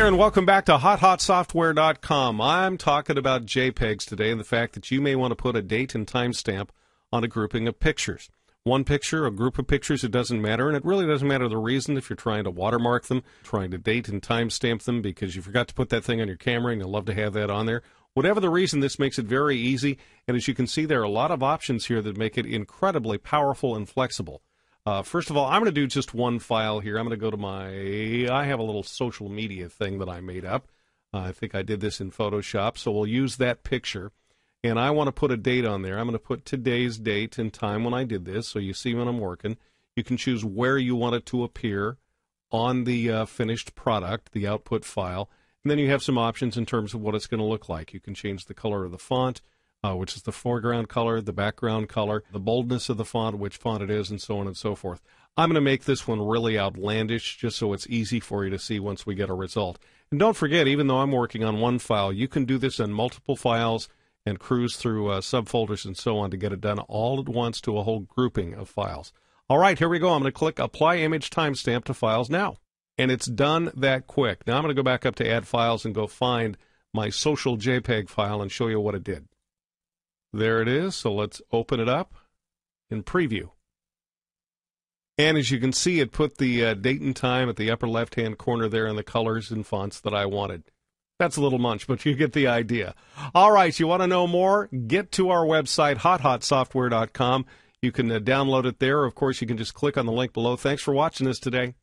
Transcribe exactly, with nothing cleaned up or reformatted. there and welcome back to hot hot software dot com. I'm talking about JPEGs today and the fact that you may want to put a date and timestamp on a grouping of pictures. One picture, a group of pictures, it doesn't matter, and it really doesn't matter the reason if you're trying to watermark them, trying to date and timestamp them because you forgot to put that thing on your camera and you'll love to have that on there. Whatever the reason, this makes it very easy, and as you can see, there are a lot of options here that make it incredibly powerful and flexible. Uh, first of all, I'm going to do just one file here. I'm going to go to my, I have a little social media thing that I made up. Uh, I think I did this in Photoshop, so we'll use that picture. And I want to put a date on there. I'm going to put today's date and time when I did this, so you see when I'm working. You can choose where you want it to appear on the uh, finished product, the output file. And then you have some options in terms of what it's going to look like. You can change the color of the font, Uh, which is the foreground color, the background color, the boldness of the font, which font it is, and so on and so forth. I'm going to make this one really outlandish just so it's easy for you to see once we get a result. And don't forget, even though I'm working on one file, you can do this in multiple files and cruise through uh, subfolders and so on to get it done all at once to a whole grouping of files. All right, here we go. I'm going to click Apply Image Timestamp to Files Now. And it's done that quick. Now I'm going to go back up to Add Files and go find my social JPEG file and show you what it did. There it is, so let's open it up and preview. And as you can see, it put the uh, date and time at the upper left-hand corner there and the colors and fonts that I wanted. That's a little much, but you get the idea. All right, you want to know more? Get to our website, hot hot software dot com. You can uh, download it there. Of course, you can just click on the link below. Thanks for watching us today.